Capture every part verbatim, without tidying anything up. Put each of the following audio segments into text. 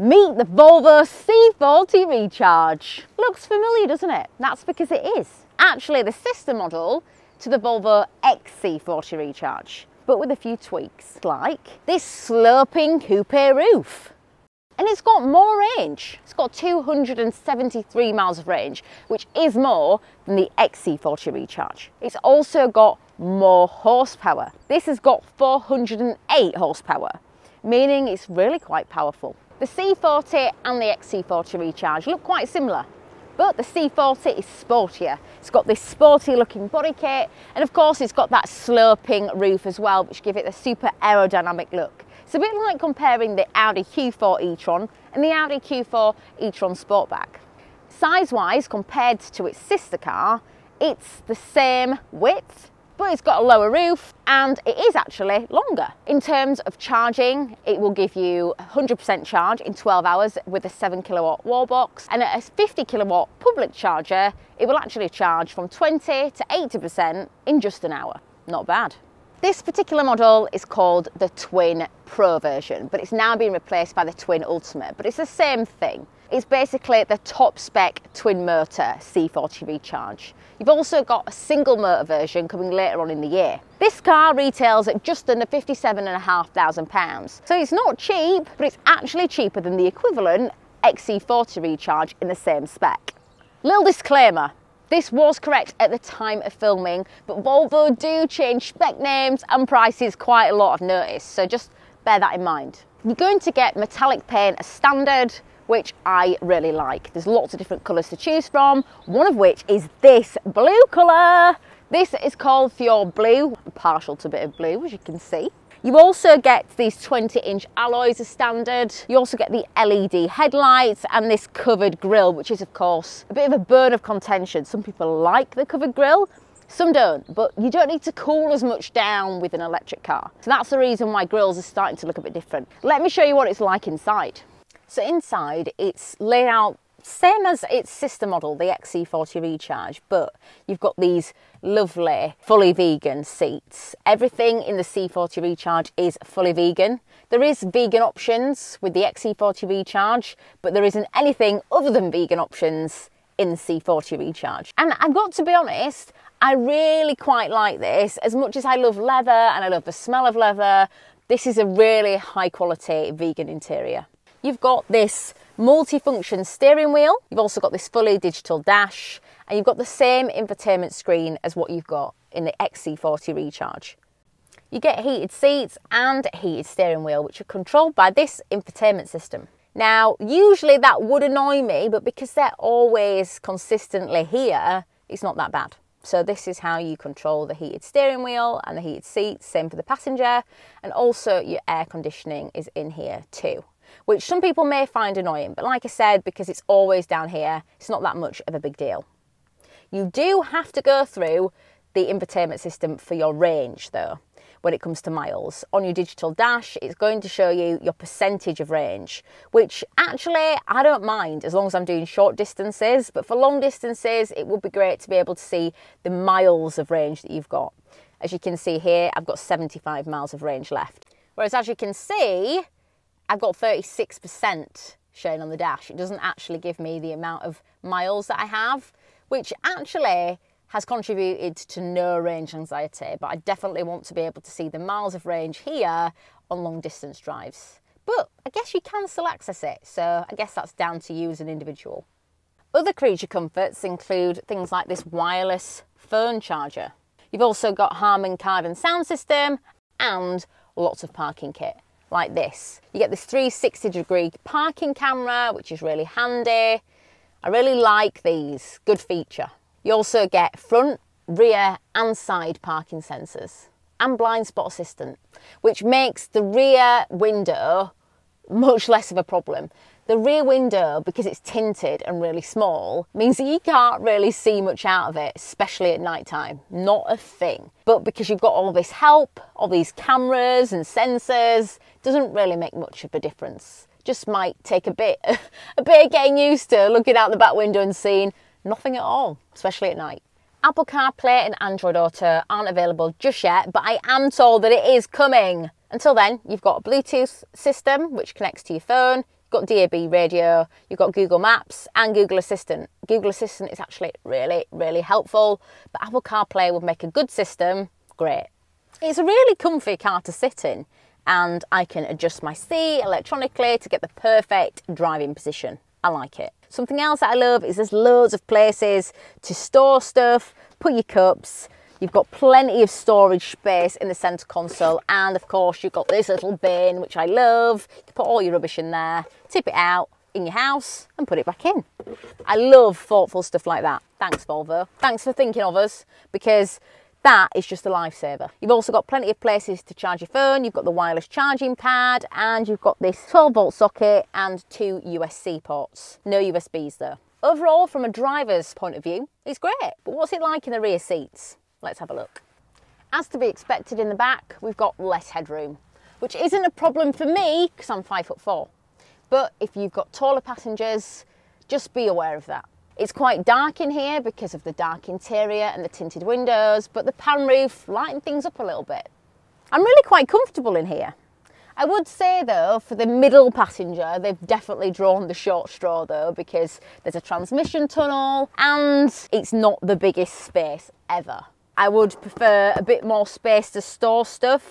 Meet the Volvo C forty Recharge. Looks familiar, doesn't it? That's because it is. Actually, the sister model to the Volvo X C forty Recharge, but with a few tweaks, like this sloping coupe roof. And it's got more range. It's got two hundred seventy-three miles of range, which is more than the X C forty Recharge. It's also got more horsepower. This has got four hundred eight horsepower, meaning it's really quite powerful. The C forty and the X C forty Recharge look quite similar, but the C forty is sportier. It's got this sporty looking body kit, and of course it's got that sloping roof as well, which give it a super aerodynamic look. It's a bit like comparing the Audi Q four e-tron and the Audi Q four e-tron Sportback. Size-wise, compared to its sister car, it's the same width, but it's got a lower roof, and it is actually longer. In terms of charging, it will give you one hundred percent charge in twelve hours with a seven kilowatt wall box, and at a fifty kilowatt public charger, it will actually charge from twenty to eighty percent in just an hour. Not bad. This particular model is called the Twin Pro version, but it's now being replaced by the Twin Ultimate, but it's the same thing. It's basically the top spec twin motor C forty Recharge. You've also got a single motor version coming later on in the year. This car retails at just under fifty-seven and a half thousand pounds. So it's not cheap, but it's actually cheaper than the equivalent X C forty Recharge in the same spec. Little disclaimer, this was correct at the time of filming, but Volvo do change spec names and prices quite a lot, I've noticed, so just bear that in mind. You're going to get metallic paint as standard, which I really like. There's lots of different colours to choose from, one of which is this blue colour. This is called Fjord Blue. I'm partial to a bit of blue, as you can see. You also get these twenty inch alloys as standard. You also get the L E D headlights and this covered grille, which is of course a bit of a bone of contention. Some people like the covered grille, some don't, but you don't need to cool as much down with an electric car. So that's the reason why grilles are starting to look a bit different. Let me show you what it's like inside. So inside, it's laid out same as its sister model, the X C forty Recharge, but you've got these lovely fully vegan seats. Everything in the C forty Recharge is fully vegan. There is vegan options with the X C forty Recharge, but there isn't anything other than vegan options in the C forty Recharge. And I've got to be honest, I really quite like this. As much as I love leather and I love the smell of leather, this is a really high quality vegan interior. You've got this multifunction steering wheel, you've also got this fully digital dash, and you've got the same infotainment screen as what you've got in the X C forty Recharge. You get heated seats and heated steering wheel, which are controlled by this infotainment system. Now, usually that would annoy me, but because they're always consistently here, it's not that bad. So this is how you control the heated steering wheel and the heated seats, same for the passenger, and also your air conditioning is in here too, which some people may find annoying, but like I said, because it's always down here, it's not that much of a big deal. You do have to go through the infotainment system for your range though, when it comes to miles. On your digital dash, it's going to show you your percentage of range, which actually I don't mind as long as I'm doing short distances, but for long distances, it would be great to be able to see the miles of range that you've got. As you can see here, I've got seventy-five miles of range left. Whereas as you can see, I've got thirty-six percent shown on the dash. It doesn't actually give me the amount of miles that I have, which actually has contributed to no range anxiety, but I definitely want to be able to see the miles of range here on long distance drives. But I guess you can still access it, so I guess that's down to you as an individual. Other creature comforts include things like this wireless phone charger. You've also got Harman Kardon sound system and lots of parking kit. Like this. You get this three sixty degree parking camera, which is really handy. I really like these, good feature. You also get front, rear and side parking sensors and blind spot assistant, which makes the rear window much less of a problem. The rear window, because it's tinted and really small, means that you can't really see much out of it, especially at night time. Not a thing. But because you've got all this help, all these cameras and sensors, doesn't really make much of a difference. Just might take a bit, a bit of getting used to looking out the back window and seeing nothing at all, especially at night. Apple CarPlay and Android Auto aren't available just yet, but I am told that it is coming. Until then, you've got a Bluetooth system which connects to your phone. got D A B radio, you've got Google Maps and Google Assistant. Google Assistant is actually really, really helpful, but Apple CarPlay would make a good system great. It's a really comfy car to sit in, and I can adjust my seat electronically to get the perfect driving position. I like it. Something else that I love is there's loads of places to store stuff, put your cups. You've got plenty of storage space in the center console, and of course you've got this little bin, which I love. You can put all your rubbish in there, tip it out in your house and put it back in. I love thoughtful stuff like that. Thanks, Volvo. Thanks for thinking of us, because that is just a lifesaver. You've also got plenty of places to charge your phone. You've got the wireless charging pad, and you've got this twelve volt socket and two U S C ports. No U S Bs though. Overall, from a driver's point of view, it's great. But what's it like in the rear seats? Let's have a look. As to be expected in the back, we've got less headroom, which isn't a problem for me because I'm five foot four. But if you've got taller passengers, just be aware of that. It's quite dark in here because of the dark interior and the tinted windows, but the pan roof lightened things up a little bit. I'm really quite comfortable in here. I would say though, for the middle passenger, they've definitely drawn the short straw though, because there's a transmission tunnel and it's not the biggest space ever. I would prefer a bit more space to store stuff.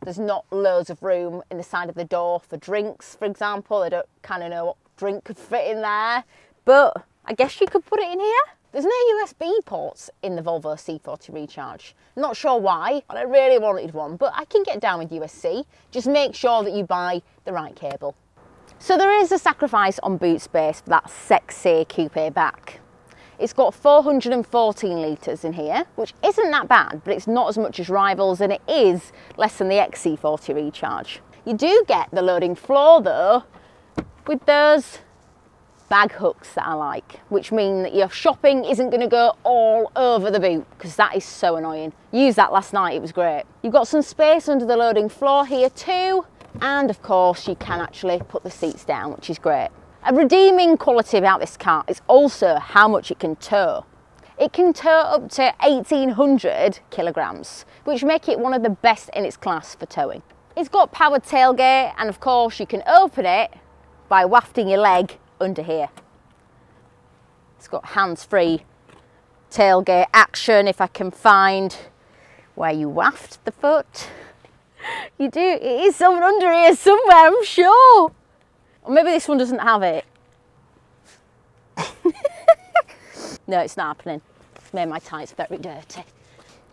There's not loads of room in the side of the door for drinks, for example. I don't kind of know what drink could fit in there, but I guess you could put it in here. There's no U S B ports in the Volvo C forty Recharge. I'm not sure why, and I really wanted one, but I can get down with U S C. Just make sure that you buy the right cable. So there is a sacrifice on boot space for that sexy coupe back. It's got four hundred fourteen litres in here, which isn't that bad, but it's not as much as rivals, and it is less than the X C forty Recharge. You do get the loading floor though, with those bag hooks that I like, which mean that your shopping isn't gonna go all over the boot, because that is so annoying. Used that last night, it was great. You've got some space under the loading floor here too, and of course you can actually put the seats down, which is great. A redeeming quality about this car is also how much it can tow. It can tow up to eighteen hundred kilograms, which make it one of the best in its class for towing. It's got powered tailgate, and of course you can open it by wafting your leg under here. It's got hands-free tailgate action if I can find where you waft the foot. You do, it is someone under here somewhere, I'm sure. Or maybe this one doesn't have it. No, it's not happening. It's made my tires very dirty.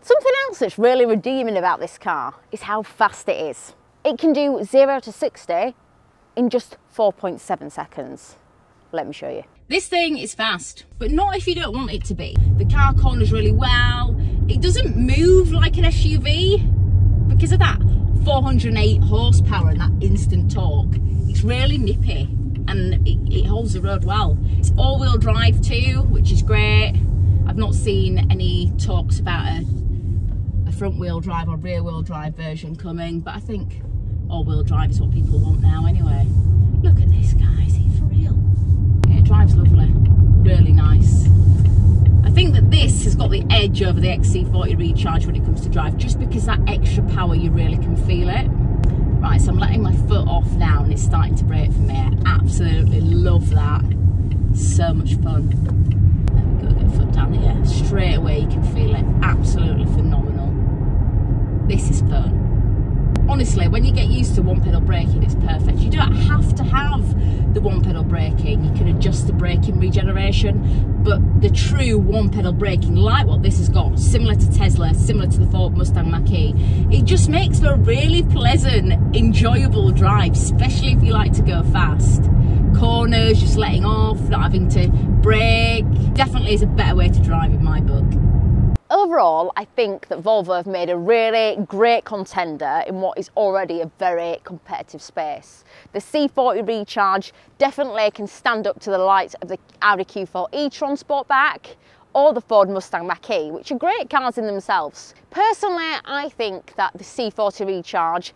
Something else that's really redeeming about this car is how fast it is. It can do zero to sixty in just four point seven seconds. Let me show you. This thing is fast, but not if you don't want it to be. The car corners really well. It doesn't move like an S U V because of that four hundred eight horsepower and that instant torque. It's really nippy, and it, it holds the road well. It's all-wheel drive too, which is great. I've not seen any talks about a, a front-wheel drive or rear-wheel drive version coming, but I think all-wheel drive is what people want now anyway. Look at this guy, is he for real? Yeah, it drives lovely, really nice. I think that this has got the edge over the X C forty Recharge when it comes to drive, just because that extra power, you really can feel it. Right, so I'm letting my foot off now, and it's starting to brake for me. I absolutely love that. So much fun. There we go, get the foot down here. Straight away you can feel it. Absolutely phenomenal. This is fun. Honestly, when you get used to one pedal braking, it's perfect. You don't have to have the one pedal braking. You can adjust the braking regeneration, but the true one pedal braking, like what this has got, similar to Tesla, similar to the Ford Mustang Mach-E, it just makes for a really pleasant, enjoyable drive, especially if you like to go fast. Corners, just letting off, not having to brake. Definitely is a better way to drive in my book. Overall, I think that Volvo have made a really great contender in what is already a very competitive space. The C forty Recharge definitely can stand up to the likes of the Audi Q four e-tron Sportback or the Ford Mustang Mach-E, which are great cars in themselves. Personally, I think that the C forty Recharge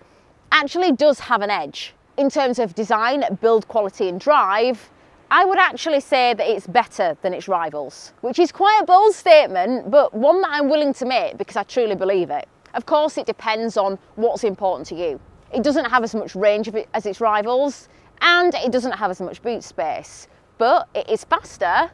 actually does have an edge. In terms of design, build quality and drive, I would actually say that it's better than its rivals, which is quite a bold statement, but one that I'm willing to make because I truly believe it. Of course, it depends on what's important to you. It doesn't have as much range as its rivals, and it doesn't have as much boot space, but it is faster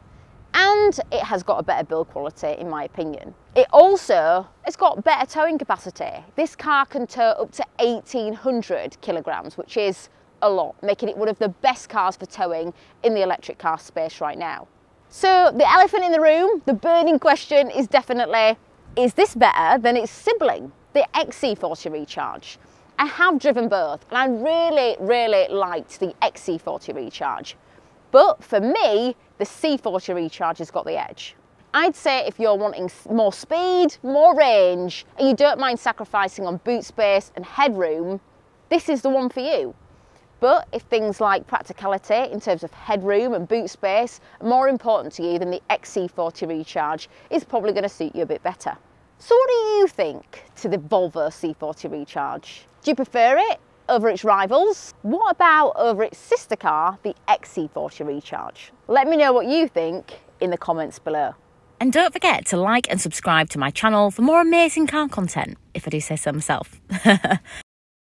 and it has got a better build quality, in my opinion. It also has got better towing capacity. This car can tow up to eighteen hundred kilograms, which is a lot, making it one of the best cars for towing in the electric car space right now. So the elephant in the room, the burning question is definitely, is this better than its sibling, the X C forty Recharge? I have driven both and I really, really liked the X C forty Recharge. But for me, the C forty Recharge has got the edge. I'd say if you're wanting more speed, more range, and you don't mind sacrificing on boot space and headroom, this is the one for you. But if things like practicality in terms of headroom and boot space are more important to you, then the X C forty Recharge is probably going to suit you a bit better. So what do you think to the Volvo C forty Recharge? Do you prefer it over its rivals? What about over its sister car, the X C forty Recharge? Let me know what you think in the comments below. And don't forget to like and subscribe to my channel for more amazing car content, if I do say so myself.